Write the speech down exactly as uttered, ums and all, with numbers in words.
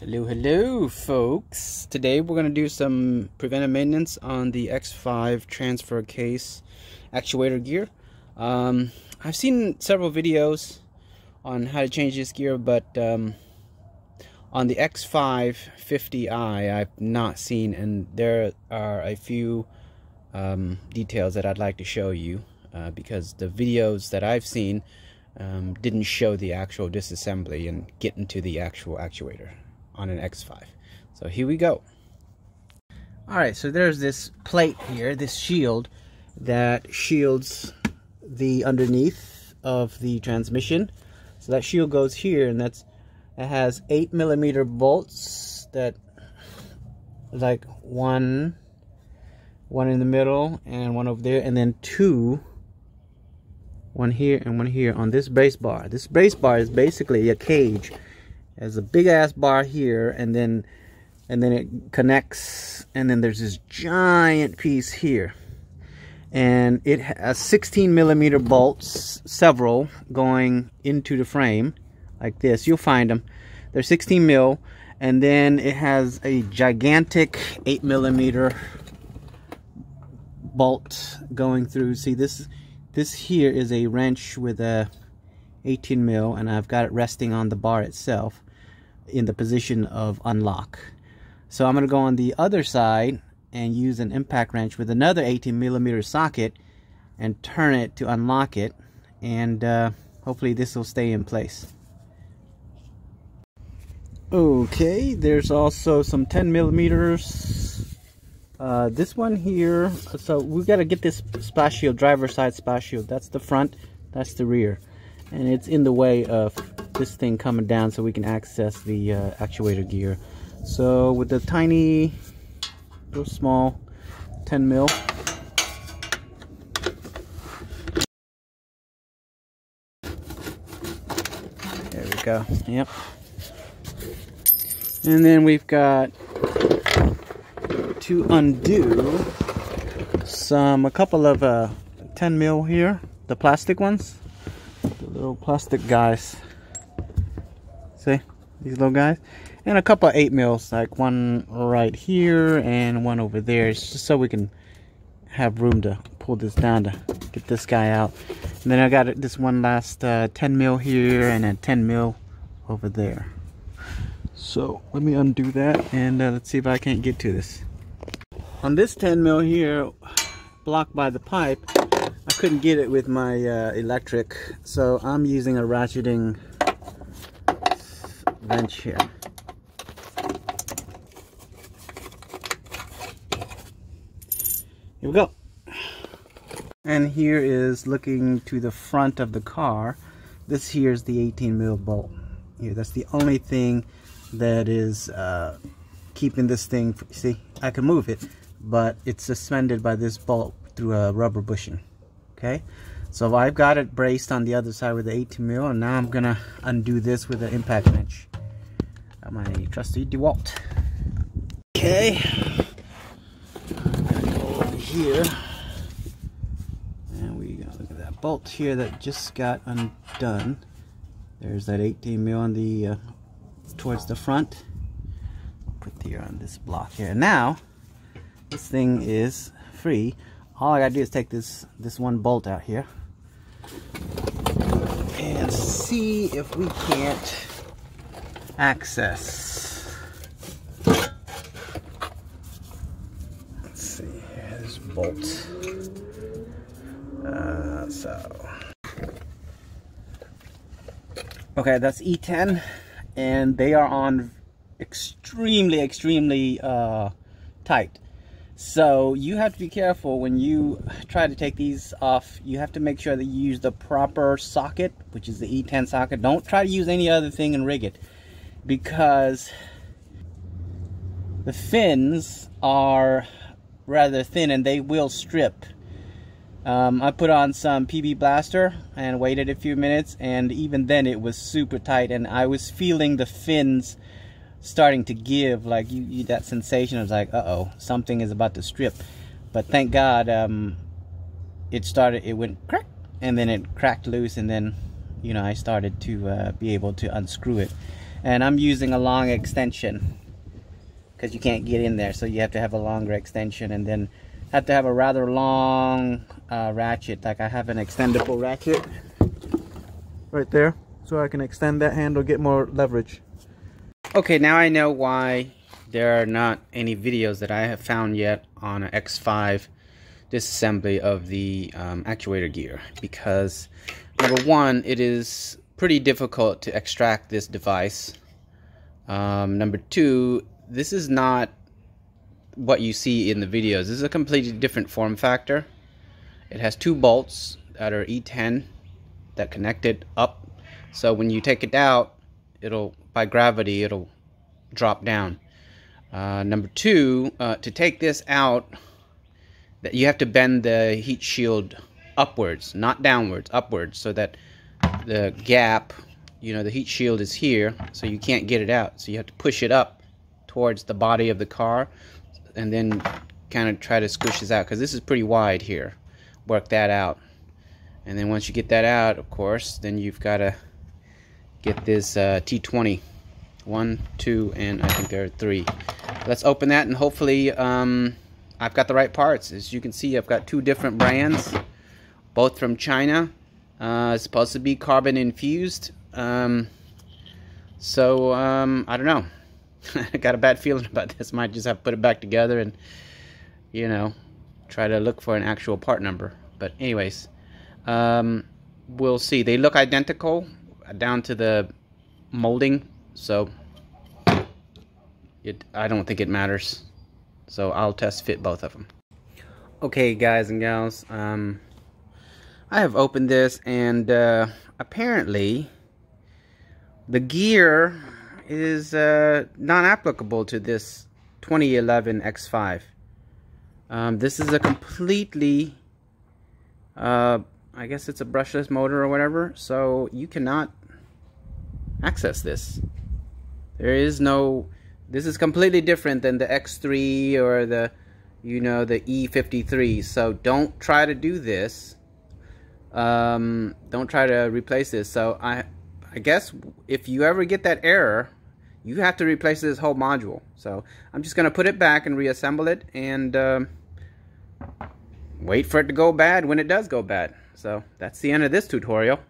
Hello, hello, folks. Today we're going to do some preventive maintenance on the X five transfer case actuator gear. Um, I've seen several videos on how to change this gear, but um, on the X five fifty i, I've not seen, and there are a few um, details that I'd like to show you uh, because the videos that I've seen um, didn't show the actual disassembly and get into the actual actuator on an X five. So here we go. Alright, so there's this plate here, this shield that shields the underneath of the transmission. So that shield goes here, and that's it has eight millimeter bolts that like one one in the middle and one over there, and then two, one here and one here on this brace bar. This brace bar is basically a cage. There's a big ass bar here, and then and then it connects, and then there's this giant piece here, and it has sixteen millimeter bolts, several going into the frame like this. You'll find them. They're sixteen mil, and then it has a gigantic eight millimeter bolt going through. See, this this here is a wrench with a eighteen mil, and I've got it resting on the bar itself in the position of unlock. So I'm going to go on the other side and use an impact wrench with another eighteen millimeter socket and turn it to unlock it, and uh, hopefully this will stay in place. Okay, there's also some ten millimeters. Uh, this one here, so we've got to get this splash shield, driver side splash shield. That's the front, that's the rear, and it's in the way of this thing coming down so we can access the uh, actuator gear. So with the tiny little small ten mil, there we go. Yep, and then we've got to undo some a couple of uh, ten mil here, the plastic ones, little plastic guys. See these little guys, and a couple of eight mils, like one right here and one over there. It's just so we can have room to pull this down to get this guy out. And then I got this one last uh, ten mil here and a ten mil over there. So let me undo that, and uh, let's see if I can't get to this. On this ten mil here, blocked by the pipe, I couldn't get it with my uh, electric, so I'm using a ratcheting wrench here. Here we go. And here is looking to the front of the car. This here is the eighteen mil bolt. Here, that's the only thing that is uh, keeping this thing. See, I can move it, but it's suspended by this bolt through a rubber bushing. Okay, so I've got it braced on the other side with the eighteen mil, and now I'm gonna undo this with an impact wrench. Got my trusty DeWalt. Okay, I'm gonna go over here, and we gotta look at that bolt here that just got undone. There's that eighteen mil on the uh, towards the front. Put the air on this block here. Now this thing is free. All I gotta do is take this this one bolt out here and see if we can't access. Let's see, here's bolt. Uh, so okay, that's E ten, and they are on extremely, extremely uh, tight. So you have to be careful when you try to take these off. You have to make sure that you use the proper socket, which is the E ten socket. Don't try to use any other thing and rig it, because the fins are rather thin and they will strip. Um, I put on some P B Blaster and waited a few minutes, and even then it was super tight, and I was feeling the fins starting to give, like you, you that sensation. I was like, uh-oh, something is about to strip. But thank God, um, it started, it went crack, and then it cracked loose, and then, you know, I started to uh, be able to unscrew it. and I'm using a long extension because you can't get in there, so you have to have a longer extension, and then have to have a rather long uh, ratchet. Like I have an extendable ratchet right there, so I can extend that handle, get more leverage. Okay, now I know why there are not any videos that I have found yet on an X five disassembly of the um, actuator gear, because number one, it is pretty difficult to extract this device. Um, number two, this is not what you see in the videos. This is a completely different form factor. It has two bolts that are E ten that connect it up, so when you take it out, it'll, by gravity, it'll drop down. Uh, number two, uh, to take this out, that you have to bend the heat shield upwards, not downwards, upwards, so that the gap, you know, the heat shield is here, so you can't get it out. So you have to push it up towards the body of the car, and then kind of try to squish this out, because this is pretty wide here. Work that out, and then once you get that out, of course, then you've got to get this uh, T twenty. One, two, and I think there are three. Let's open that, and hopefully um, I've got the right parts. As you can see, I've got two different brands, both from China. Uh, it's supposed to be carbon infused. Um, so um, I don't know. I got a bad feeling about this. Might just have to put it back together and, you know, try to look for an actual part number. But anyways, um, we'll see. They look identical down to the molding. So it, I don't think it matters. So I'll test fit both of them. Okay, guys and gals, um, I have opened this, and uh, apparently the gear is uh, not applicable to this twenty eleven X five. Um, this is a completely, uh, I guess it's a brushless motor or whatever, so you cannot access this. There is no, this is completely different than the X three or the, you know, the E fifty-three, so don't try to do this. Um, don't try to replace this. So I, I guess if you ever get that error, you have to replace this whole module. So I'm just going to put it back and reassemble it, and um, wait for it to go bad when it does go bad. So that's the end of this tutorial.